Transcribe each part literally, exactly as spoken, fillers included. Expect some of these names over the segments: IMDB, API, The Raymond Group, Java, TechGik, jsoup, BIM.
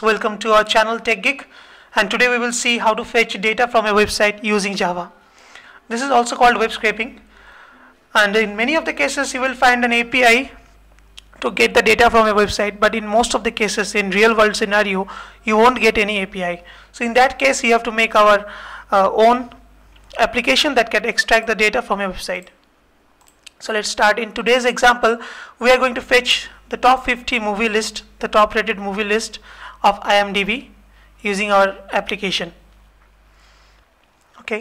students, welcome to our channel Tech Geek, and today we will see how to fetch data from a website using Java. This is also called web scraping, and in many of the cases you will find an A P I to get the data from a website, but in most of the cases in real world scenario you won't get any A P I. So in that case you have to make our uh, own application that can extract the data from a website. So let's start. In today's example we are going to fetch the top fifty movie list, the top rated movie list of I M D B using our application. Okay,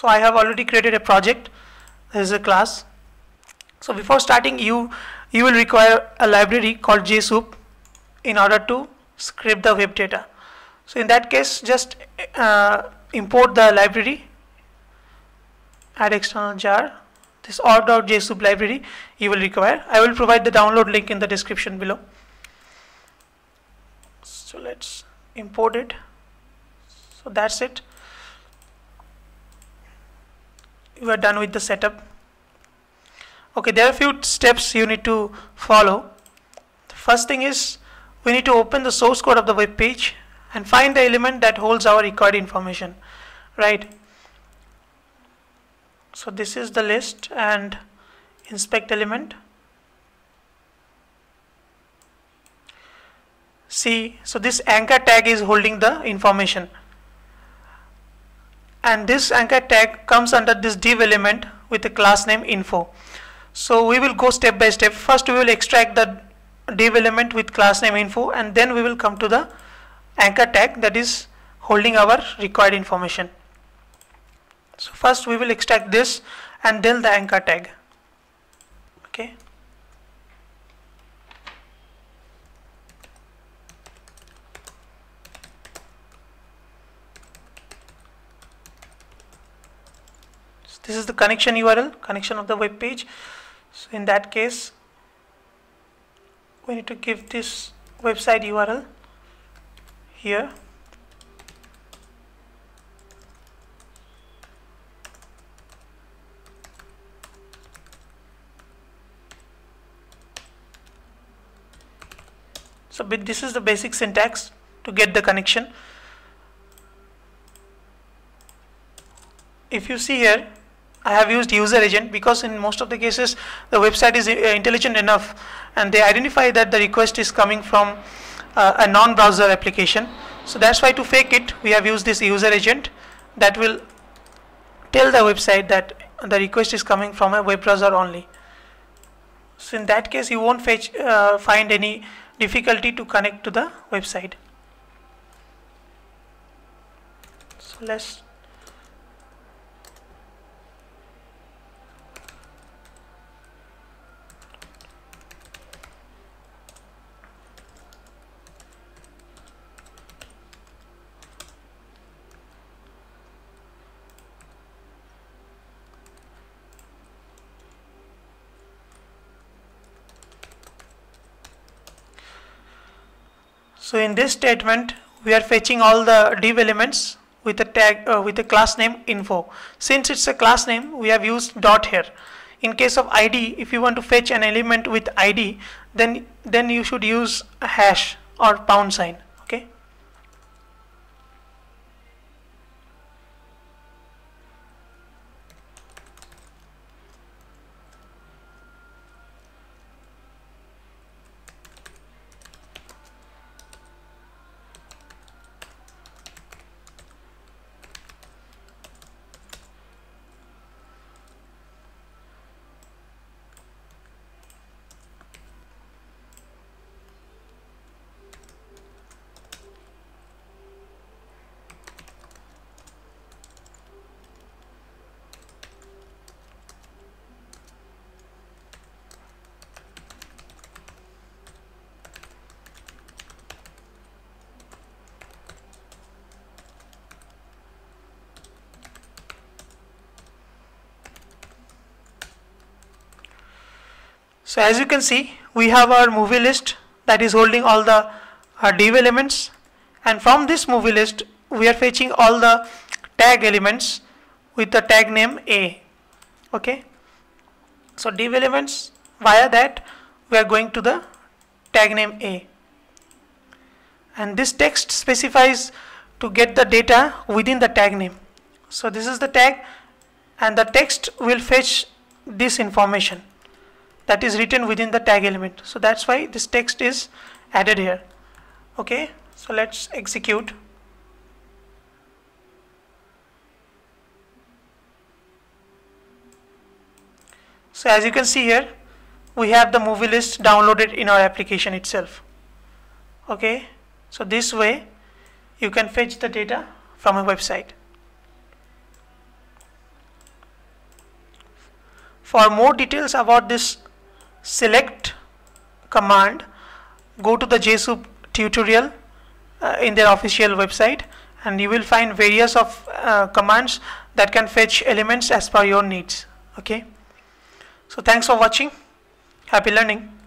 so I have already created a project. This is a class. So before starting you you will require a library called jsoup in order to scrape the web data. So in that case just uh, import the library, add external jar, this org.jsoup library you will require. I will provide the download link in the description below. So let's import it. So that's it. We are done with the setup. Okay, there are a few steps you need to follow. The first thing is we need to open the source code of the web page and find the element that holds our required information, right? So this is the list, and inspect element. See, so this anchor tag is holding the information, and this anchor tag comes under this div element with the class name info. So we will go step by step. First we will extract the div element with class name info, and then we will come to the anchor tag that is holding our required information. So first we will extract this and then the anchor tag. Okay, so this is the connection U R L, connection of the web page. So in that case we need to give this website U R L here. So this is the basic syntax to get the connection. If you see here, I have used user agent because in most of the cases the website is intelligent enough and they identify that the request is coming from uh, a non-browser application. So that's why to fake it we have used this user agent that will tell the website that the request is coming from a web browser only. So in that case you won't fetch, uh, find any difficulty to connect to the website. So let's So in this statement we are fetching all the div elements with a tag uh, with a class name info. Since it's a class name we have used dot here. In case of I D, if you want to fetch an element with I D, then then you should use a hash or pound sign. Okay, so as you can see we have our movie list that is holding all the uh, div elements, and from this movie list we are fetching all the tag elements with the tag name A. Okay, so div elements, via that we are going to the tag name A, and this text specifies to get the data within the tag name. So this is the tag, and the text will fetch this information that is written within the tag element. So that's why this text is added here. Okay, so let's execute. So as you can see here, we have the movie list downloaded in our application itself. Okay, so this way you can fetch the data from a website. For more details about this select command, go to the jsoup tutorial uh, in their official website, and you will find various of uh, commands that can fetch elements as per your needs. Okay, so thanks for watching. Happy learning.